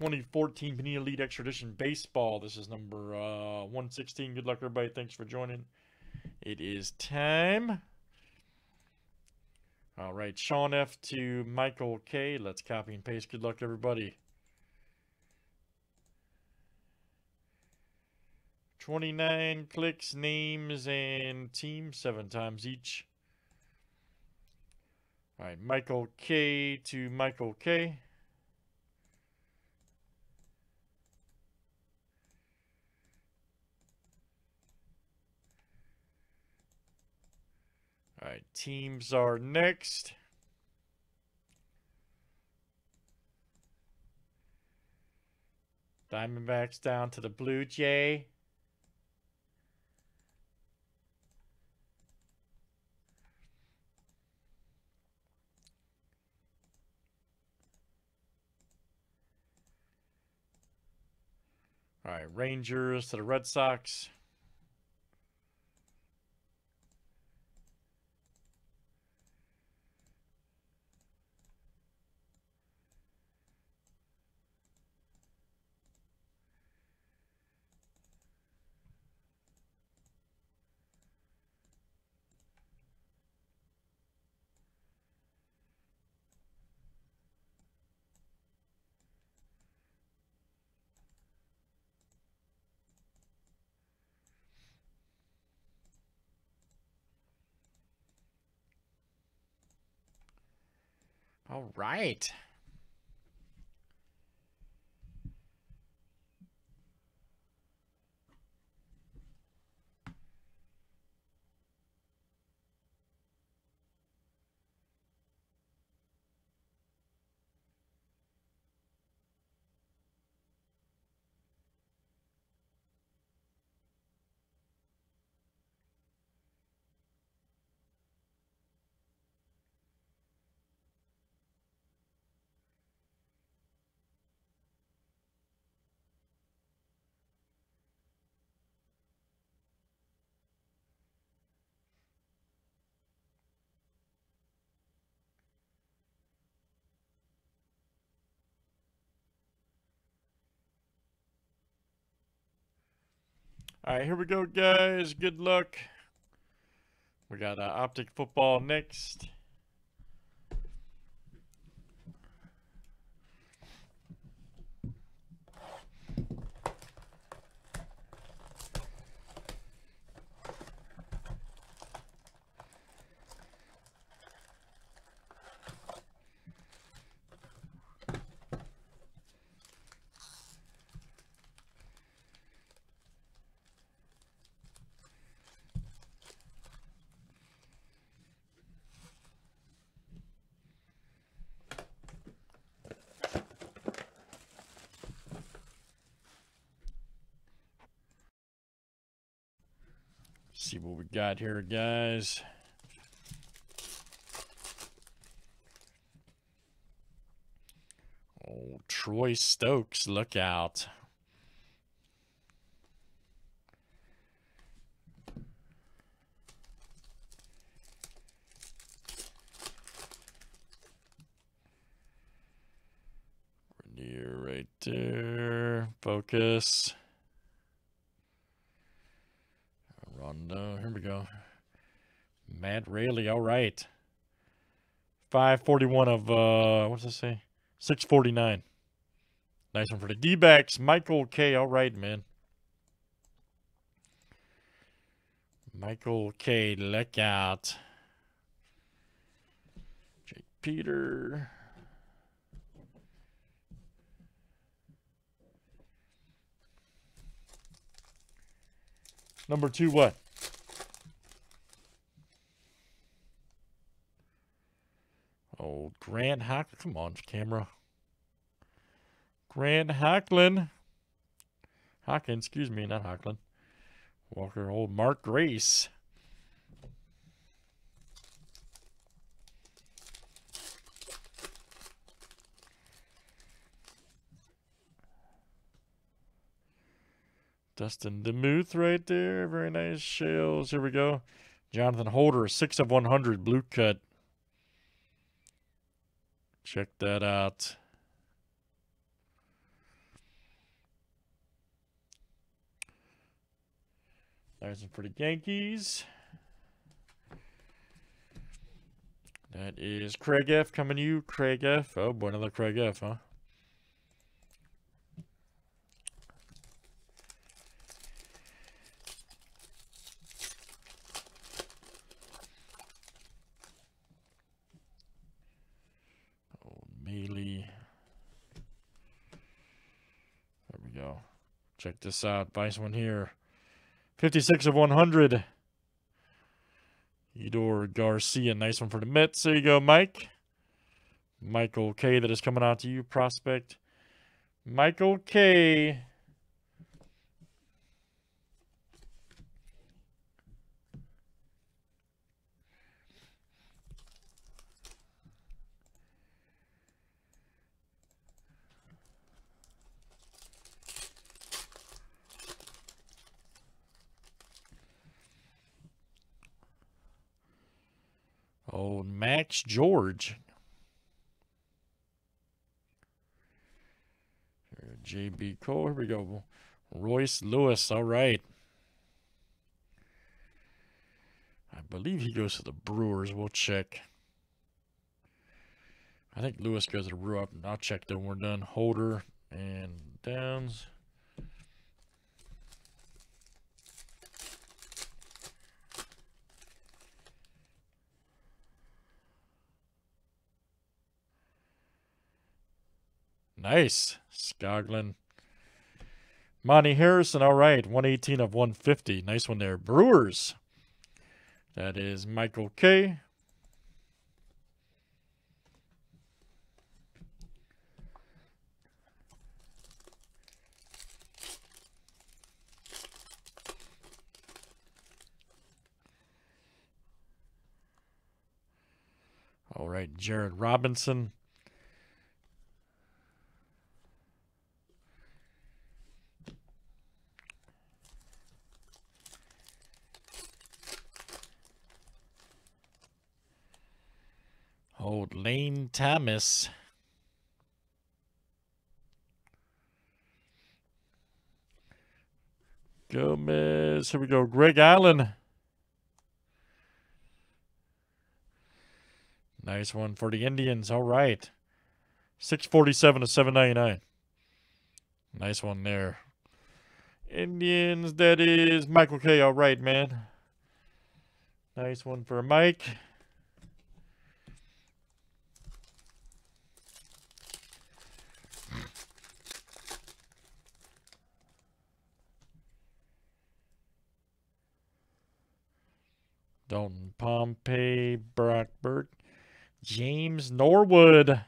2014 Panini Elite Extra Edition Baseball. This is number 116. Good luck, everybody. Thanks for joining. It is time. All right, Sean F. to Michael K. Let's copy and paste. Good luck, everybody. 29 clicks, names, and team 7 times each. All right, Michael K. to Michael K. All right, teams are next. Diamondbacks down to the Blue Jay. All right, Rangers to the Red Sox. All right. All right, here we go, guys. Good luck. We got Optic Football next. See what we got here, guys. Oh, Troy Stokes, look out. Rainier right there. Focus. Here we go. Matt Raley, all right. 541 of, what's that say? 649. Nice one for the D-backs. Michael K, all right, man. Michael K, look out. Jake Peter. Number 2 what? Oh, Grant Hock. Come on, camera. Grant Hocklin. Hocklin, excuse me, not Hocklin. Walker, old Mark Grace. Dustin DeMuth right there. Very nice shells. Here we go. Jonathan Holder, 6 of 100, blue cut. Check that out. There's some pretty Yankees. That is Craig F. coming to you. Craig F. Oh, boy, another Craig F, huh? Check this out. Nice one here. 56 of 100. Yidor Garcia. Nice one for the Mets. There you go, Mike. Michael K. That is coming out to you, prospect. Michael K. Oh, Max George. J.B. Cole. Here we go. Royce Lewis. All right. I believe he goes to the Brewers. We'll check. I think Lewis goes to the Brewers. I'll check them when we're done. Holder and Downs. Nice. Skoglund. Monty Harrison. All right. 118 of 150. Nice one there. Brewers. That is Michael K. All right. Jared Robinson. Old Lane Thomas. Gomez. Here we go. Greg Allen. Nice one for the Indians. All right. 647 to 799. Nice one there. Indians. That is Michael K. All right, man. Nice one for Mike. Dalton Pompey, Brock Burke, James Norwood,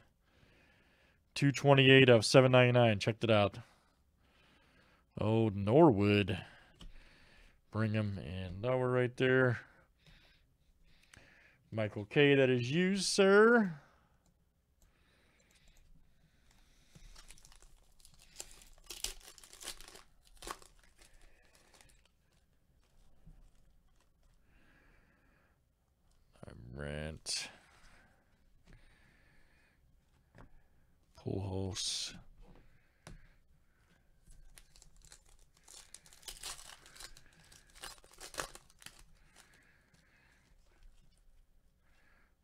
228 of 799. Checked it out. Oh, Norwood. Bring him in lower right there. Michael K., that is you, sir. Rent. Pujols.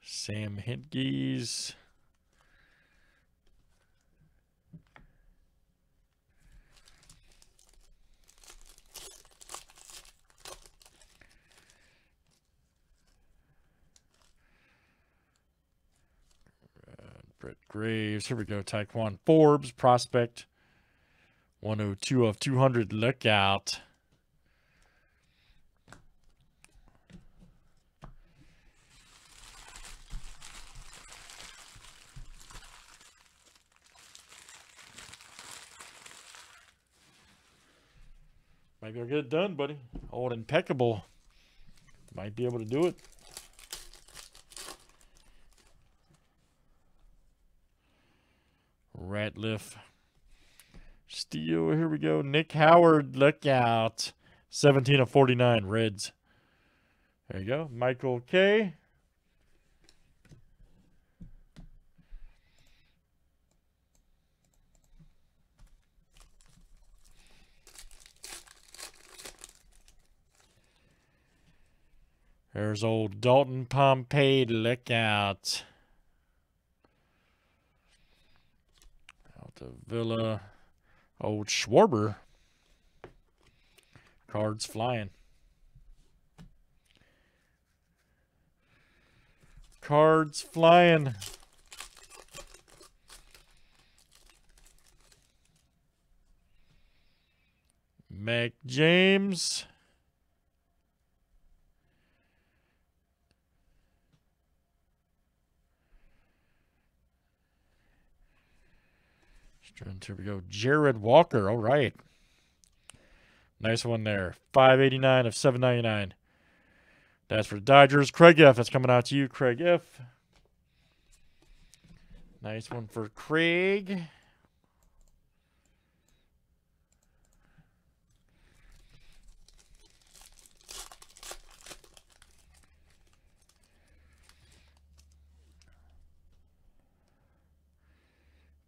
Sam Hintges. Graves. Here we go. Tyquan Forbes, prospect. 102 of 200. Look out. Might be able to get it done, buddy. Old Impeccable. Might be able to do it. Ratliff. Steele, here we go. Nick Howard, look out. 17 of 49, Reds. There you go. Michael K. There's old Dalton Pompey to look out. Out to Villa. Old Schwarber. Cards flying. Cards flying. Mac James. Here we go. Jared Walker. All right. Nice one there. 589 of 799. That's for the Dodgers. Craig F. That's coming out to you, Craig F. Nice one for Craig.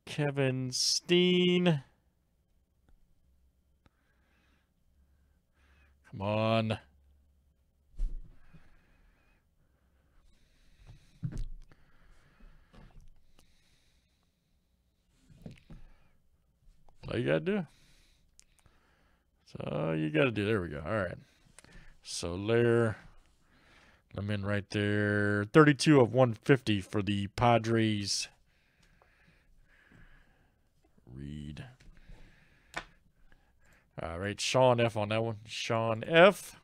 Kevin Steen. Come on. That's all you gotta do. That's all you gotta do. There we go. All right. So there. I'm in right there. 32 of 150 for the Padres. Read. All right, Sean F on that one. Sean F.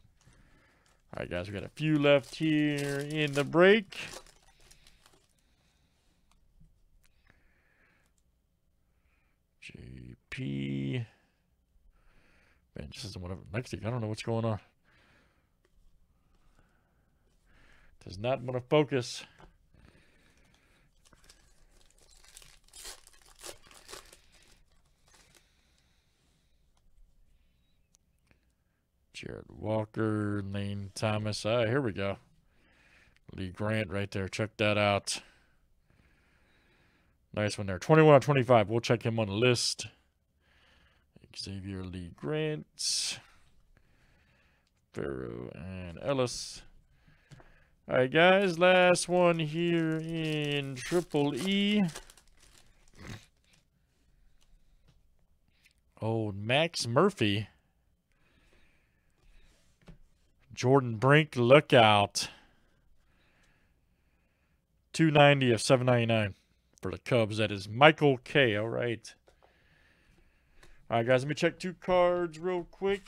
All right, guys, we got a few left here in the break. JP. Man, this isn't whatever. Next week, I don't know what's going on. Does not want to focus. Jared Walker, Lane Thomas. Ah, here we go. Lee Grant right there. Check that out. Nice one there. 21 out of 25. We'll check him on the list. Xavier Lee Grant. Farrow and Ellis. All right, guys. Last one here in Triple E. Old Max Murphy. Jordan Brink, look out. 290 of 799 for the Cubs. That is Michael K. All right. All right, guys. Let me check two cards real quick.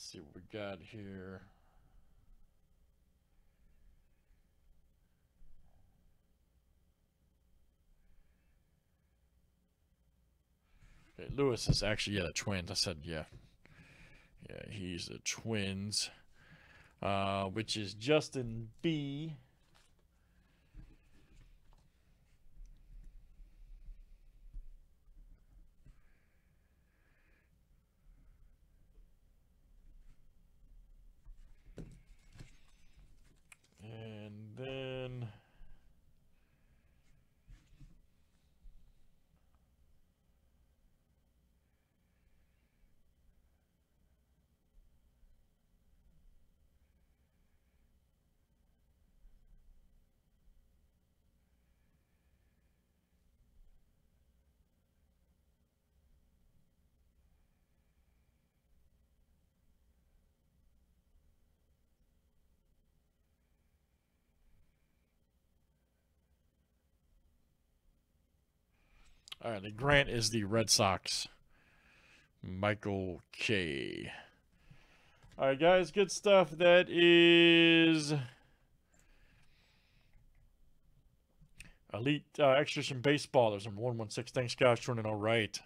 Let's see what we got here. Okay, Lewis is actually, yeah, the Twins. I said, yeah. Yeah, he's the Twins, which is Justin B. All right, the Grant is the Red Sox. Michael K. Alright guys, good stuff. That is Elite Extra Edition Baseball. There's number 116. Thanks guys for tuning in. Alright.